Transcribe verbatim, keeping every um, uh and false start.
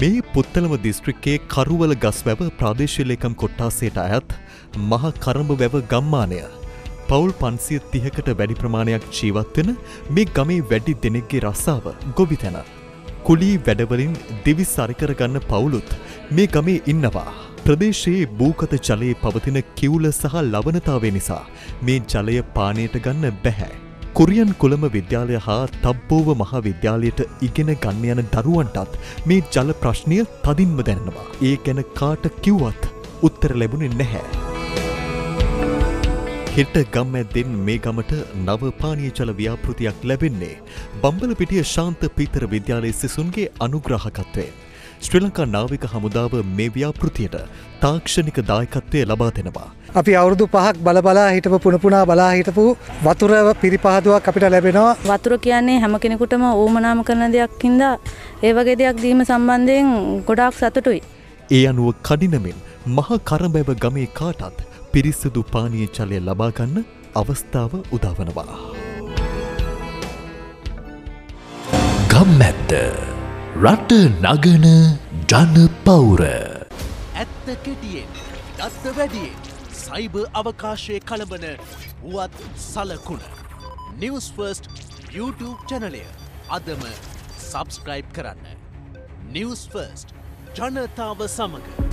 මේ පුත්තලම දිස්ත්‍රික්කයේ කරුවල ගස්වැව ප්‍රාදේශීය ලේකම් කොට්ටාසයට අයත් මහ කරඹ වැව ගම්මානය පවුල් පන්සිය තිහකට වැඩි ප්‍රමාණයක් ජීවත් වෙන මේ ගමේ වැඩි දෙනෙක්ගේ රස්සාව ගොවිතැන. කුලී වැඩවලින් දිවි සරිකර ගන්න පවුලුත් මේ ගමේ ඉන්නවා. ප්‍රදේශයේ භූගත ජලයේ පවතින කිවුල සහ ලවණතාවය නිසා මේ ජලය පානයට ගන්න බැහැ. කොරියන් කොළඹ විද්‍යාලය හා තබ්බෝව මහා විද්‍යාලයට ඉගෙන ගන්න යන දරුවන්ටත් මේ ජල ප්‍රශ්නය තදින්ම දැනෙනවා. ඒ ගැන කාට කිව්වත් උත්තර ලැබුණේ නැහැ. හෙට ගම්මැද්දෙන් මේ ගමට නව පානීය ජල ව්‍යාපෘතියක් ලැබෙන්නේ බම්බලපිටිය ශාන්ත පීතර විද්‍යාලයේ සිසුන්ගේ අනුග්‍රහකත්වයෙන්. ශ්‍රී ලංකා නාවික හමුදාව මේ ව්‍යාපෘතියට තාක්ෂණික දායකත්වය ලබා දෙනවා. අපි අවුරුදු පහක් බල බලා හිටපු පුන පුනා බලා හිටපු වතුර පිරිපහදුවක් අපිට ලැබෙනවා. වතුර කියන්නේ හැම කෙනෙකුටම ඕමනාම කරන දෙයක් හින්දා ඒ වගේ දෙයක් දීම සම්බන්ධයෙන් ගොඩාක් සතුටුයි. ඒ අනුව කඩිනමින් මහ කරඹැව ගමේ කාටත් පිරිසිදු පානීය ජලය ලබා ගන්න අවස්ථාව උදා වෙනවා. ගම්මැද්ද රට නගන ජන පවුර ඇත්ත කෙටියෙන් දත්ත වැඩියෙන් සයිබර් අවකාශයේ කලබන වුවත් සලකුණ News First YouTube channel අදම subscribe කරන්න. News First ජනතාව සමඟ.